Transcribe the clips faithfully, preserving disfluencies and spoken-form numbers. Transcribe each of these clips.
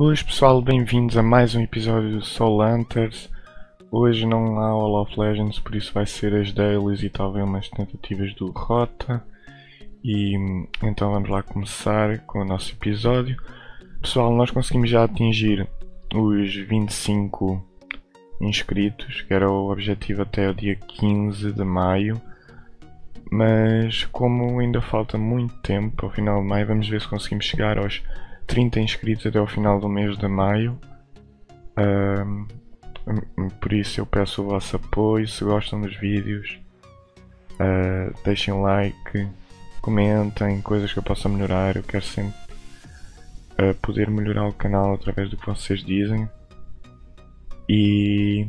Boas pessoal, bem-vindos a mais um episódio do Soul Hunters. Hoje não há Hall of Legends, por isso vai ser as dailies e talvez umas tentativas do Rota. E então vamos lá começar com o nosso episódio. Pessoal, nós conseguimos já atingir os vinte e cinco inscritos, que era o objetivo até o dia quinze de maio. Mas como ainda falta muito tempo, ao final de maio, vamos ver se conseguimos chegar aos trinta inscritos até ao final do mês de maio. Um, por isso eu peço o vosso apoio. Se gostam dos vídeos, uh, deixem like, comentem coisas que eu possa melhorar. Eu quero sempre uh, poder melhorar o canal através do que vocês dizem. E,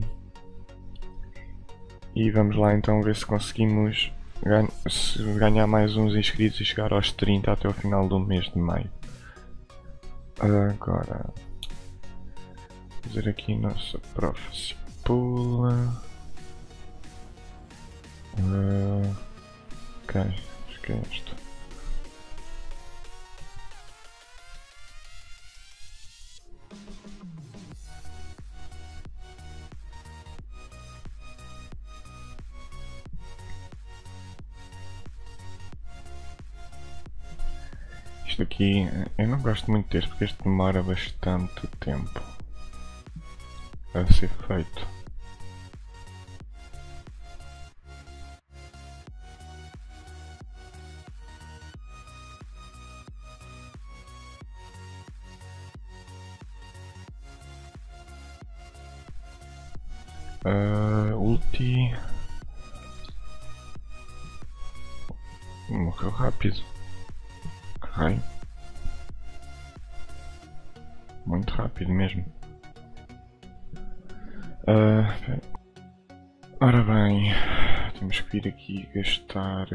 e vamos lá então ver se conseguimos gan se ganhar mais uns inscritos e chegar aos trinta até o final do mês de maio. Agora, vou fazer aqui nossa prophecy pool. Uh, ok, acho que é isto. Isto aqui, eu não gosto muito deste porque este demora bastante tempo a ser feito. Uh, ulti. Morreu rápido. Ai. Muito rápido mesmo. Uh, ora bem, temos que vir aqui gastar.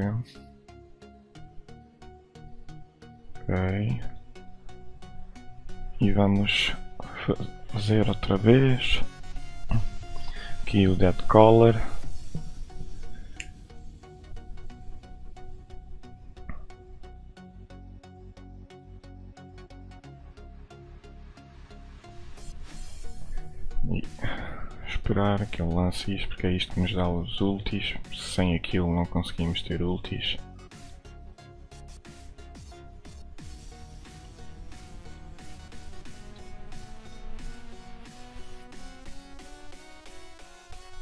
Ok. E vamos fazer outra vez aqui o deadcaller. Esperar que ele lance isto, porque é isto que nos dá os ultis. Sem aquilo não conseguimos ter ultis.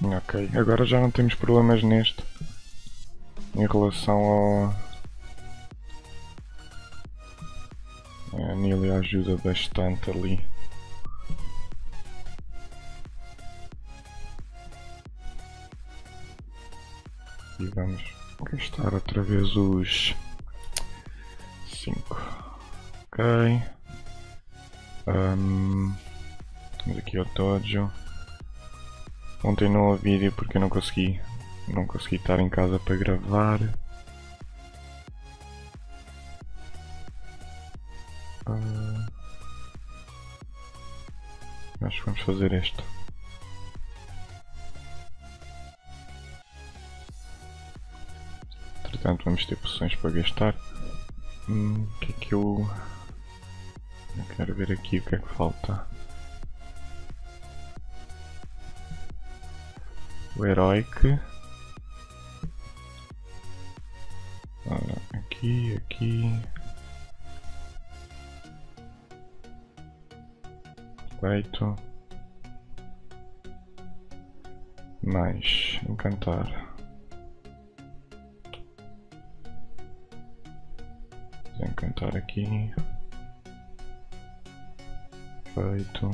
Ok, agora já não temos problemas neste em relação ao... A Nili ajuda bastante ali. E vamos gastar outra vez os cinco. Ok. Um, temos aqui o dojo. Ontem não houve vídeo porque eu não consegui, não consegui estar em casa para gravar. Uh, acho que vamos fazer este. Portanto, vamos ter poções para gastar. Hum, o que é que eu... eu quero ver aqui o que é que falta. O heroic. Ora, aqui, aqui. Perfeito. Mais encantar. Encantar aqui. Feito.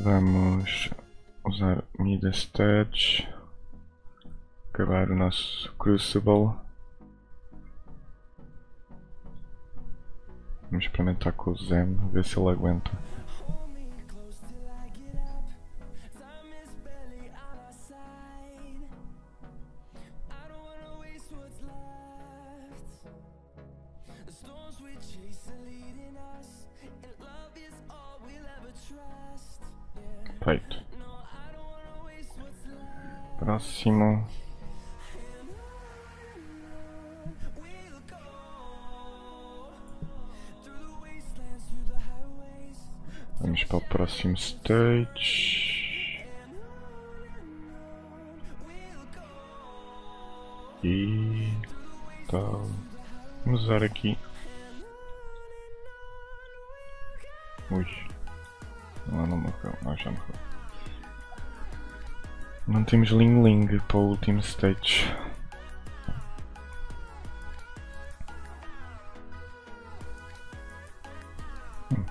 Vamos usar MidAstadge. Acabar o nosso Crucible. Vamos experimentar com o Zen, ver se ele aguenta. Perfeito. Próximo. para o próximo stage. E tal. Vamos usar aqui. Ui. Lá não morreu. Ah, já morreu. Não temos Ling Ling para o último stage. Hum.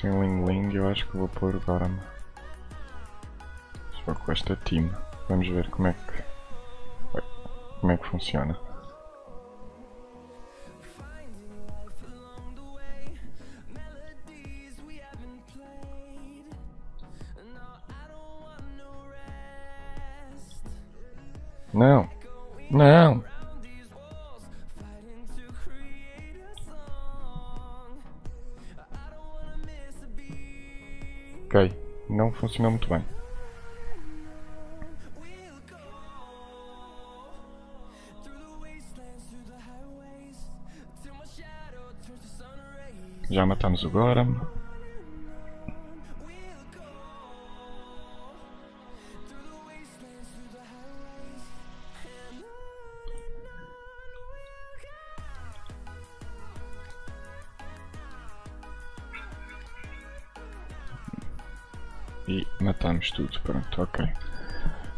Sem Ling Ling eu acho que vou pôr o Goran. Só com esta team. Vamos ver como é que... como é que funciona. Não, não. Ok, não funcionou muito bem. Já matamos o Goran. E matamos tudo, pronto, ok.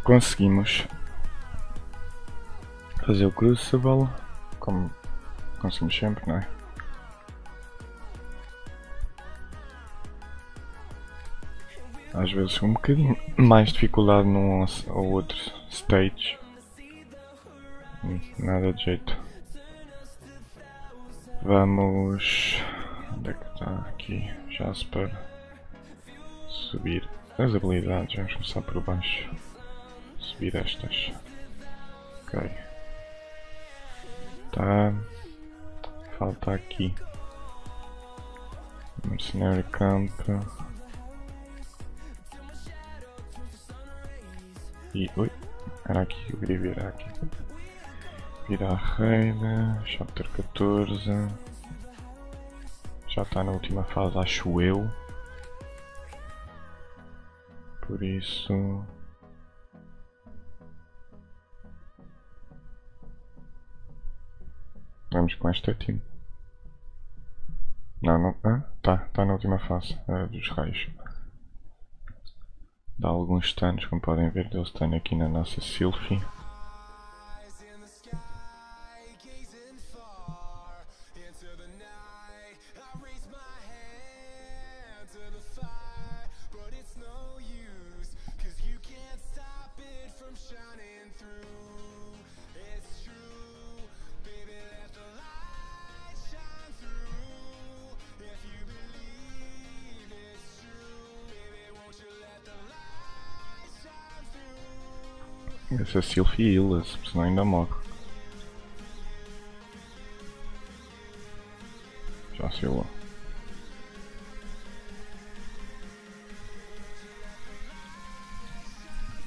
Conseguimos fazer o Crucible, como conseguimos sempre, não é? Às vezes com um bocadinho mais dificuldade num ou outro stage. Nada de jeito. Vamos... onde é que está aqui? Jasper. Subir as habilidades, vamos começar por baixo. Subir estas. Ok. Tá. Falta aqui. Mercenário campo. E, oi, era aqui que eu queria virar aqui. Virar a reina, chapter catorze. Já está na última fase, acho eu. Por isso... vamos com esta team. Não, não... ah, tá, está na última fase, é, dos raios. Dá alguns stuns, como podem ver, deu stun aqui na nossa Sylphie. Essa Sylphie heala-se, senão ainda morre. Já se healou.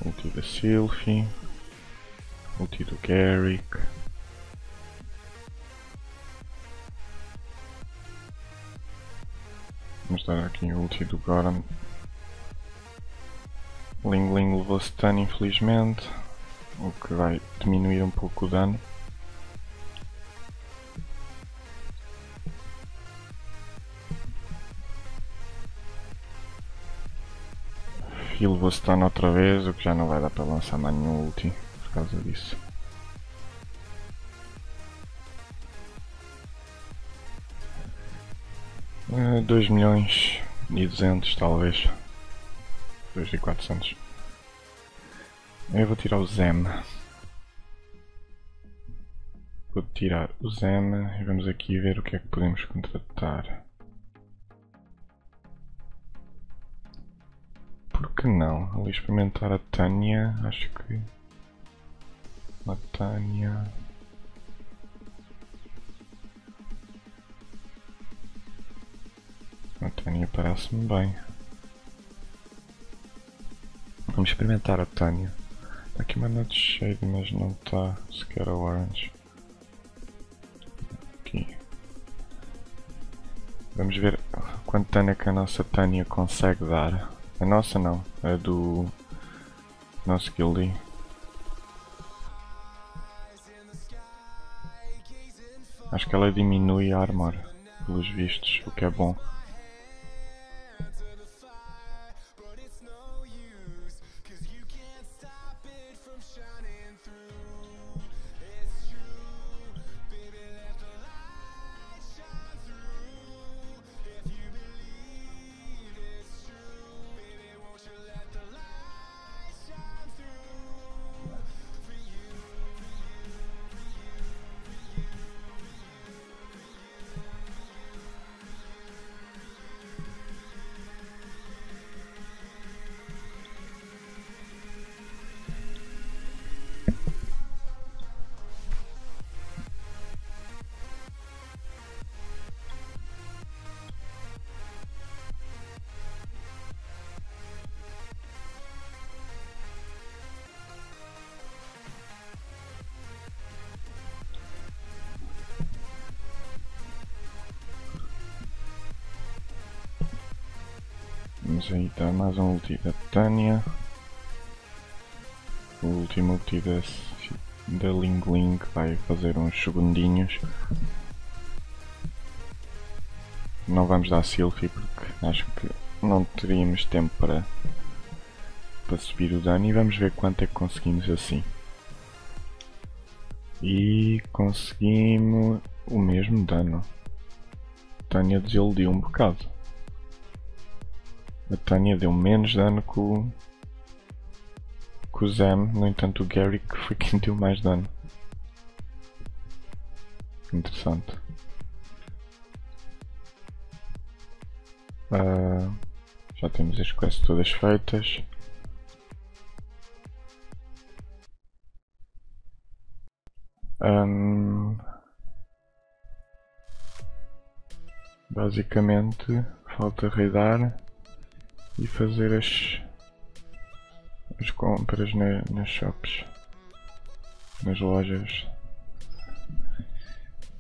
Ulti da Sylphie. Ulti do Garrick. Vamos dar aqui o ulti do Goran. Ling Ling levou stun, infelizmente. O que vai diminuir um pouco o dano. E levou stun outra vez, o que já não vai dar para lançar mais nenhum ulti por causa disso. Uh, dois milhões e duzentos talvez. dois mil e quatrocentos. Eu vou tirar o Zen. Vou tirar o Zen e vamos aqui ver o que é que podemos contratar. Por que não? Ali experimentar a Tânia, acho que... a Tânia... a Tânia parece-me bem. Vamos experimentar a Tânia. Está aqui uma Nutshade, mas não está sequer a Orange. Aqui. Vamos ver quanto dano é que a nossa Tânia consegue dar? A nossa não, a do nosso guildie. Acho que ela diminui a armor, pelos vistos, o que é bom. Vamos aí dar mais um ulti da Tânia. O último ulti da, da Ling Ling vai fazer uns segundinhos. Não vamos dar Sylphie porque acho que não teríamos tempo para, para subir o dano. E vamos ver quanto é que conseguimos assim. E conseguimos o mesmo dano. Tânia desiludiu um bocado. A Tânia deu menos dano que o, que o Zen, no entanto o Garrick foi quem deu mais dano. Interessante. Uh, já temos as quests todas feitas. Um, basicamente falta raidar e fazer as, as compras na, nas shops, nas lojas.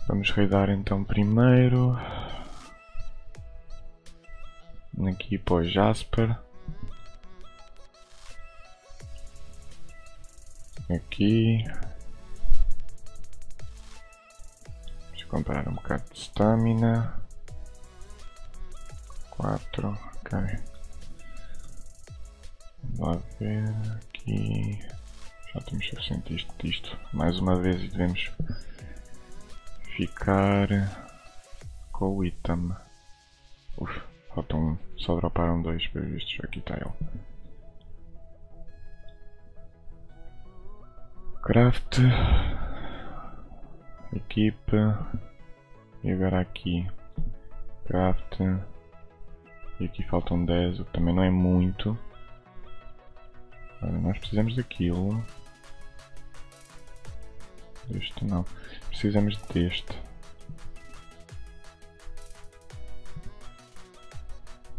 Vamos raidar então primeiro aqui para o Jasper, aqui vamos comprar um bocado de stamina. Quatro, ok. Vamos ver aqui. Já temos suficiente isto, disto mais uma vez e devemos ficar com o item. Uff, falta um. Só droparam dois para vistos. Aqui está ele. Craft. Equipa. E agora aqui. Craft. E aqui faltam dez, o que também não é muito. Nós precisamos daquilo. Deste não. Precisamos deste.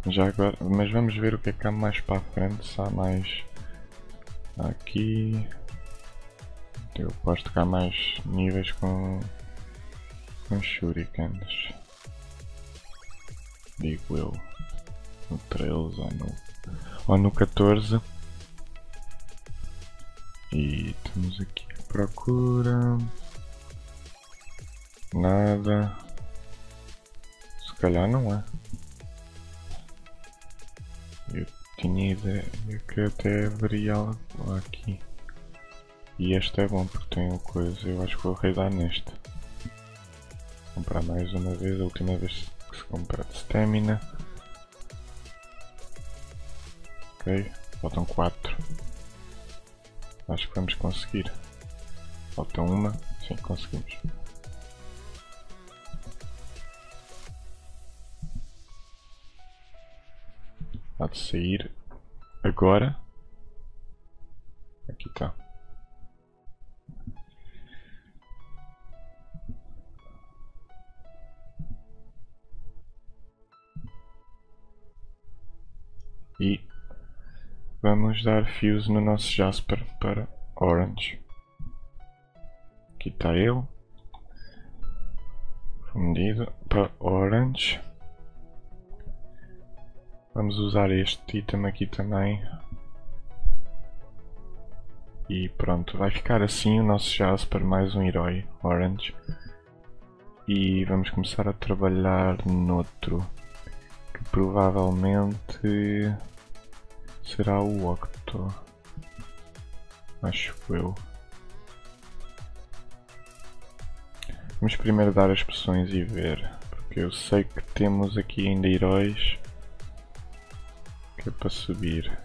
Já agora. Mas vamos ver o que é que há mais para a frente. Se há mais. Aqui. Eu posto que há mais níveis com. Com shurikens. Digo eu. No treze ou no. Ou no catorze. E temos aqui a procura. Nada. Se calhar não é. Eu tinha ideia que até haveria algo aqui. E este é bom porque tem uma coisa. Eu acho que vou raidar neste. Vou comprar mais uma vez. A última vez que se compra de stamina. Ok. Faltam quatro. Acho que vamos conseguir. Falta uma. Sim, conseguimos. Há de sair agora. Aqui está. E vamos dar fuse no nosso Jasper para Orange. Aqui está ele. Fundido para Orange. Vamos usar este item aqui também. E pronto, vai ficar assim o nosso Jasper, mais um herói, Orange. E vamos começar a trabalhar noutro, que provavelmente será o Octo, acho eu. Vamos primeiro dar as opções e ver, porque eu sei que temos aqui ainda heróis que é para subir.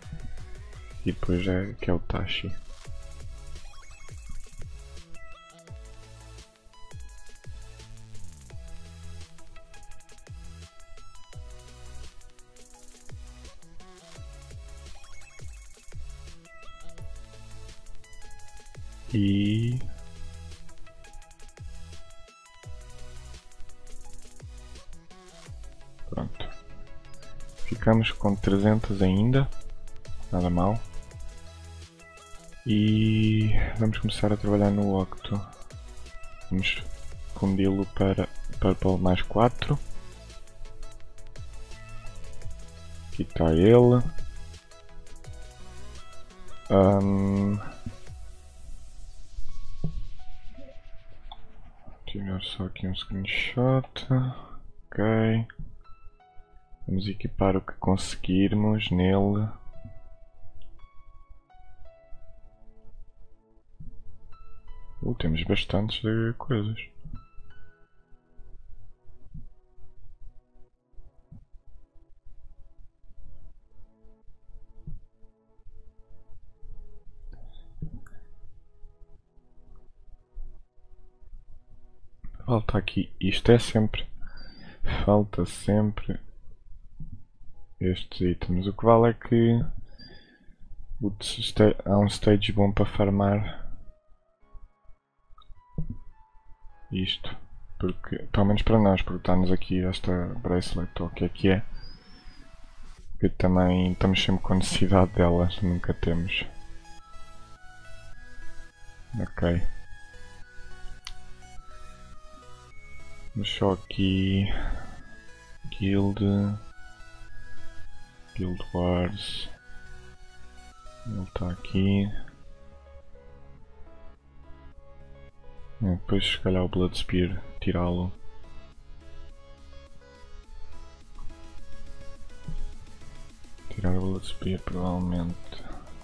E depois é que é o Tashi. E pronto, ficamos com trezentos ainda, nada mal. E vamos começar a trabalhar no Octo. Vamos fundi-lo para Purple mais quatro. Aqui está ele. Um... tirar só aqui um screenshot, ok, vamos equipar o que conseguirmos nele. Uh, temos bastantes de coisas. Falta aqui, isto é sempre, falta sempre estes itens. O que vale é que há um stage bom para farmar isto, porque, pelo menos para nós, porque está-nos aqui esta bracelet, ou o que é que é, que também estamos sempre com necessidade delas, nunca temos. Ok. Vamos só aqui, Guild, Guild Wars, ele está aqui. E depois se calhar o Blood Spear, tirá-lo. Tirar o Blood Spear provavelmente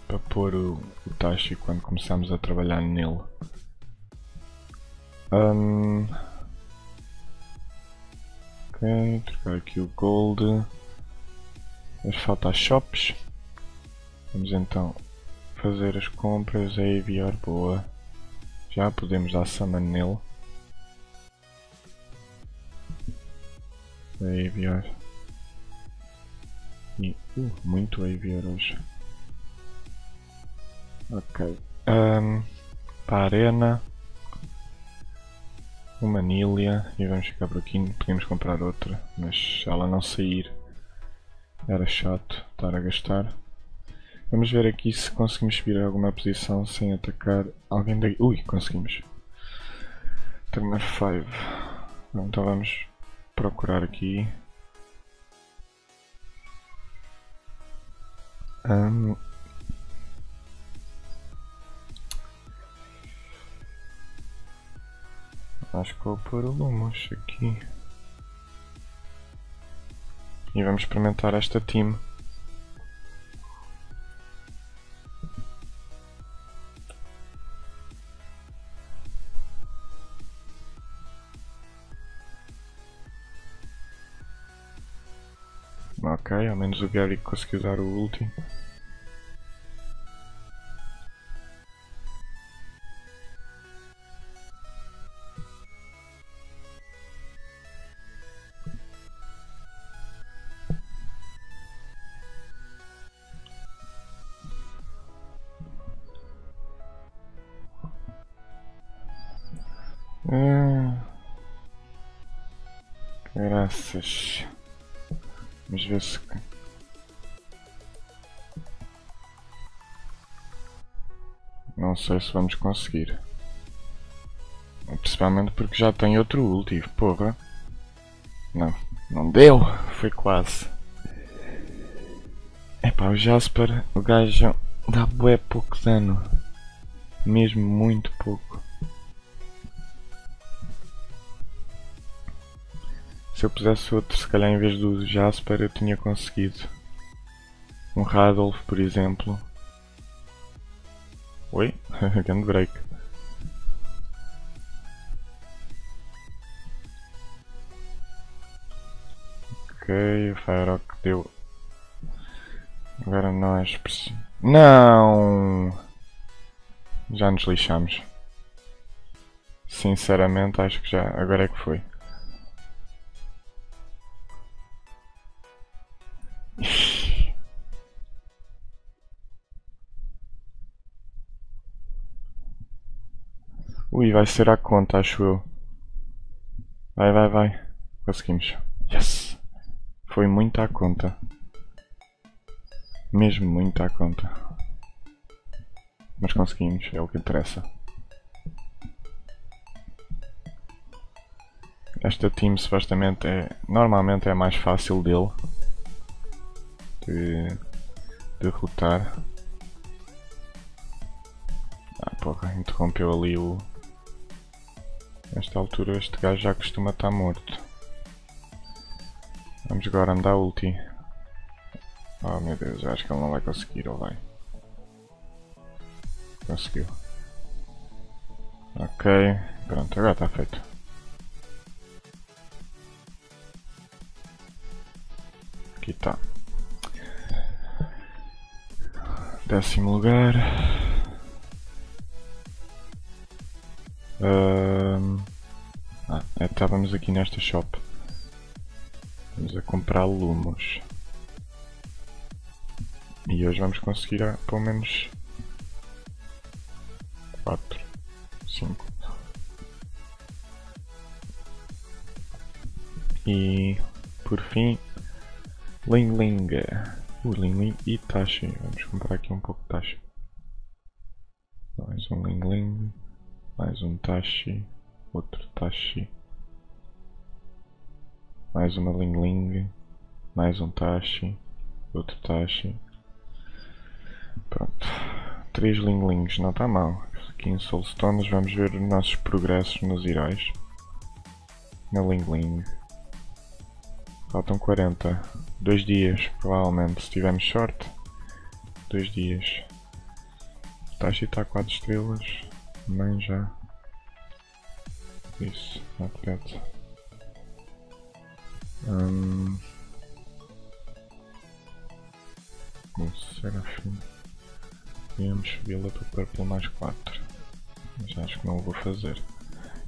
para pôr o, o Tashi quando começarmos a trabalhar nele. Um, Ok, trocar aqui o gold. Mas falta as shops. Vamos então fazer as compras. A aviar boa. Já podemos dar summon nele. A aviar. E uh, muito a aviar hoje. Ok. Um, para a arena. Uma Nili e vamos ficar por aqui, podemos comprar outra, mas se ela não sair era chato estar a gastar. Vamos ver aqui se conseguimos subir a alguma posição sem atacar alguém daí. Ui, conseguimos. Turner cinco. Então vamos procurar aqui. Um... Acho que vou pôr o Lumos aqui. E vamos experimentar esta team. Ok, ao menos o Garrick conseguiu dar o ulti. Graças. Vamos ver se. Não sei se vamos conseguir. Principalmente porque já tem outro ulti, porra. Não, não deu. Foi quase. Epá, o Jasper, o gajo dá bué pouco dano. Mesmo muito pouco. Se eu pusesse outro, se calhar em vez do Jasper eu tinha conseguido. Um Radolf, por exemplo. Oi? Grande break. Ok, o Firerock deu. Agora nós precisamos. Não! Já nos lixamos. Sinceramente, acho que já. Agora é que foi. Ui, vai ser à conta, acho eu. Vai, vai, vai. Conseguimos. Yes! Foi muito à conta. Mesmo muito à conta. Mas conseguimos, é o que interessa. Esta team supostamente é. Normalmente é mais fácil dele de derrotar. Ah porra, interrompeu ali o. Nesta altura este gajo já costuma estar morto. Vamos agora andar ulti. Oh meu Deus, eu acho que ele não vai conseguir, ou vai? Conseguiu. Ok, pronto, agora está feito. Aqui está. Décimo lugar. Um... Ah, estávamos aqui nesta shop. Vamos a comprar lumos. E hoje vamos conseguir ah, pelo menos quatro, cinco. E por fim, Ling Ling. O uh, Ling Ling e Tashi. Vamos comprar aqui um pouco de Tashi. Mais um Ling Ling. Mais um Tashi. Outro Tashi. Mais uma Ling Ling. Mais um Tashi. Outro Tashi. Pronto, três linglings, não está mal. Aqui em Soulstones vamos ver os nossos progressos nos heróis. Na Lingling. Faltam quarenta. Dois dias, provavelmente, se tivermos sorte. Dois dias. Tashi está a quatro estrelas. Também já. Isso, não credo. Hum. Serafim. Podemos subi-la para o purple mais quatro. Mas acho que não o vou fazer.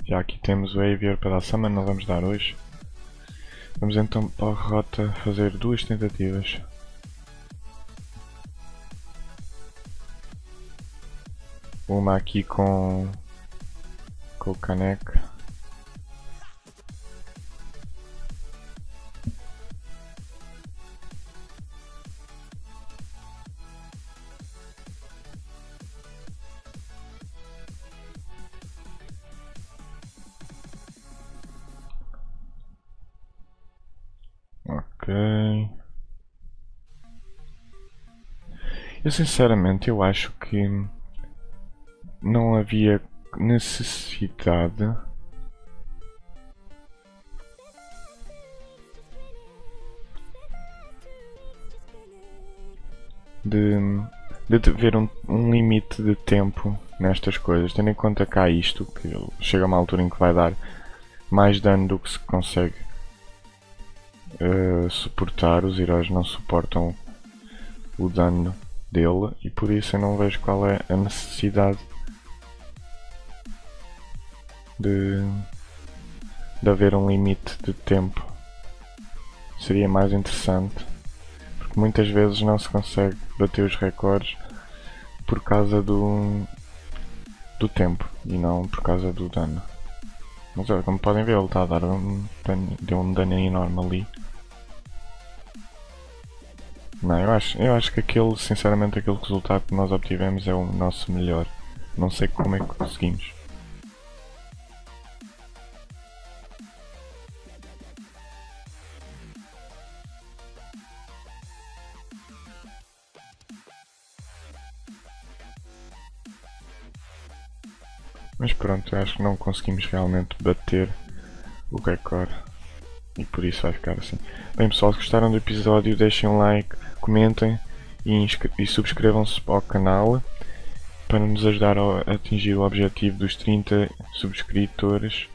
Já aqui temos o Aviar para dar Summon, não vamos dar hoje. Vamos então para a Rota fazer duas tentativas. Uma aqui com, com o Caneco. Eu sinceramente eu acho que não havia necessidade de, de haver um, um limite de tempo nestas coisas, tendo em conta cá isto, que chega a uma altura em que vai dar mais dano do que se consegue uh, suportar, os heróis não suportam o dano dele e por isso eu não vejo qual é a necessidade de, de haver um limite de tempo. Seria mais interessante, porque muitas vezes não se consegue bater os recordes por causa do, do tempo e não por causa do dano. Mas olha, como podem ver, ele está a dar um dano, deu um dano enorme ali. Não, eu acho, eu acho que aquele, sinceramente, aquele resultado que nós obtivemos é o nosso melhor. Não sei como é que conseguimos. Mas pronto, acho que não conseguimos realmente bater o recorde. E por isso vai ficar assim. Bem pessoal, se gostaram do episódio, deixem um like, comentem e, e subscrevam-se ao canal para nos ajudar a atingir o objetivo dos trinta subscritores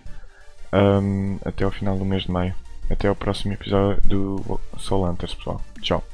um, até ao final do mês de maio. Até ao próximo episódio do Soul Hunters, pessoal. Tchau!